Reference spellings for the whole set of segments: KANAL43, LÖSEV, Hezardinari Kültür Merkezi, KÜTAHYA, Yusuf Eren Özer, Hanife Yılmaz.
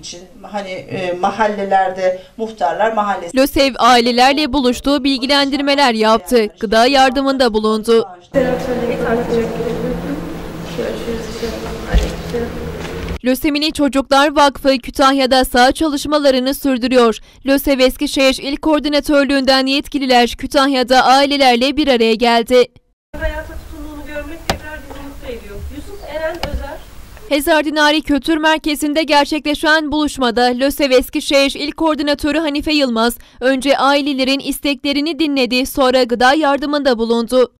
için hani mahallelerde muhtarlar mahallesi. LÖSEV ailelerle buluştuğu bilgilendirmeler yaptı. Gıda yardımında bulundu. LÖSEV'li Çocuklar Vakfı Kütahya'da saha çalışmalarını sürdürüyor. LÖSEV Eskişehir İl Koordinatörlüğü'nden yetkililer Kütahya'da ailelerle bir araya geldi. Hayata tutumluğunu görmek tekrar bizi mutlu ediyor. Yusuf Eren Özer. Hezardinari Kültür Merkezi'nde gerçekleşen buluşmada LÖSEV Eskişehir İl Koordinatörü Hanife Yılmaz önce ailelerin isteklerini dinledi, sonra gıda yardımında bulundu.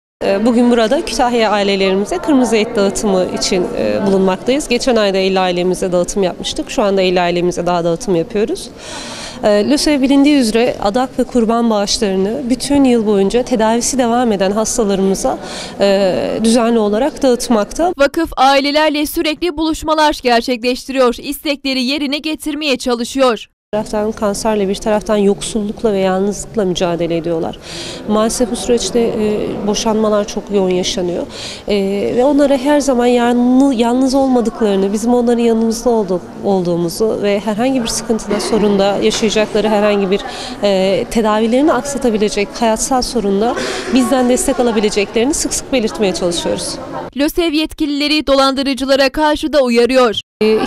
Bugün burada Kütahya ailelerimize kırmızı et dağıtımı için bulunmaktayız. Geçen ayda 50 ailemize dağıtım yapmıştık. Şu anda 50 ailemize daha dağıtım yapıyoruz. LÖSEV bilindiği üzere adak ve kurban bağışlarını bütün yıl boyunca tedavisi devam eden hastalarımıza düzenli olarak dağıtmakta. Vakıf ailelerle sürekli buluşmalar gerçekleştiriyor. İstekleri yerine getirmeye çalışıyor. Bir taraftan kanserle, bir taraftan yoksullukla ve yalnızlıkla mücadele ediyorlar. Maalesef bu süreçte boşanmalar çok yoğun yaşanıyor. Ve onlara her zaman yalnız olmadıklarını, bizim onların yanımızda olduğumuzu ve herhangi bir sıkıntıda, sorunda yaşayacakları herhangi bir tedavilerini aksatabilecek hayatsal sorunda bizden destek alabileceklerini sık sık belirtmeye çalışıyoruz. LÖSEV yetkilileri dolandırıcılara karşı da uyarıyor.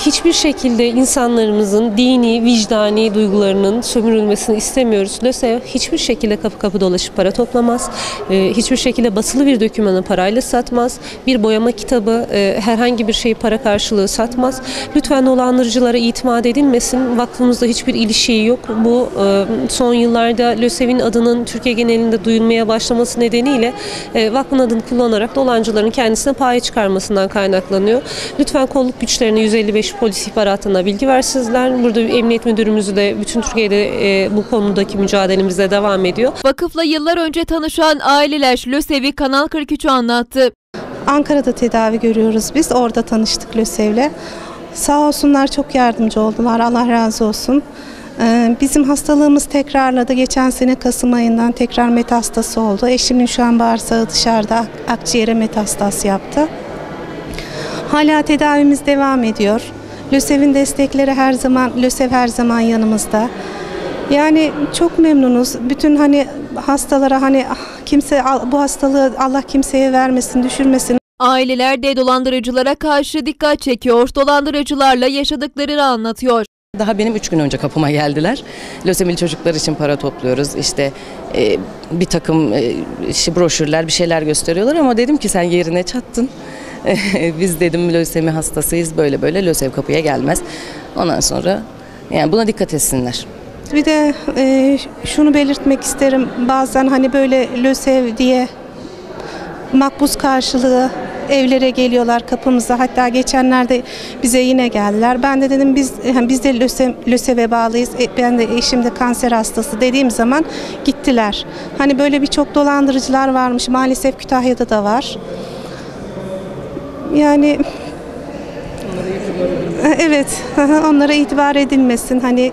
Hiçbir şekilde insanlarımızın dini, vicdani duygularının sömürülmesini istemiyoruz. LÖSEV hiçbir şekilde kapı kapı dolaşıp para toplamaz. Hiçbir şekilde basılı bir dokümanı parayla satmaz. Bir boyama kitabı, herhangi bir şeyi para karşılığı satmaz. Lütfen dolandırıcılara itimat edilmesin. Vakfımızda hiçbir ilişiği yok. Bu son yıllarda LÖSEV'in adının Türkiye genelinde duyulmaya başlaması nedeniyle vakfın adını kullanarak dolancıların kendisine pay çıkarmasından kaynaklanıyor. Lütfen kolluk güçlerini 155 polis ihbaratına bilgi versizler. Burada Emniyet Müdürümüzü de bütün Türkiye'de bu konudaki mücadelemize devam ediyor. Vakıfla yıllar önce tanışan aileler LÖSEV'i Kanal 43'ü anlattı. Ankara'da tedavi görüyoruz biz. Orada tanıştık LÖSEV'le. Sağ olsunlar, çok yardımcı oldular. Allah razı olsun. Bizim hastalığımız tekrarladı. Geçen sene Kasım ayından tekrar metastası oldu. Eşimin şu an bağırsağı dışarıda, akciğere metastas yaptı. Hala tedavimiz devam ediyor. LÖSEV'in destekleri her zaman, LÖSEV her zaman yanımızda. Yani çok memnunuz. Bütün hani hastalara hani kimse bu hastalığı Allah kimseye vermesin, düşürmesin. Aileler de dolandırıcılara karşı dikkat çekiyor. Dolandırıcılarla yaşadıklarını anlatıyor. Daha benim 3 gün önce kapıma geldiler. LÖSEV'li çocuklar için para topluyoruz. İşte bir takım broşürler, bir şeyler gösteriyorlar ama dedim ki sen yerine çattın. Biz dedim LÖSEV'i hastasıyız, böyle böyle LÖSEV kapıya gelmez. Ondan sonra yani buna dikkat etsinler. Bir de şunu belirtmek isterim, bazen hani böyle LÖSEV diye makbuz karşılığı evlere geliyorlar kapımıza. Hatta geçenlerde bize yine geldiler. Ben de dedim biz de LÖSEV'e bağlıyız. Ben de eşim de kanser hastası dediğim zaman gittiler. Hani böyle birçok dolandırıcılar varmış. Maalesef Kütahya'da da var. Yani evet, onlara itibar edilmesin hani.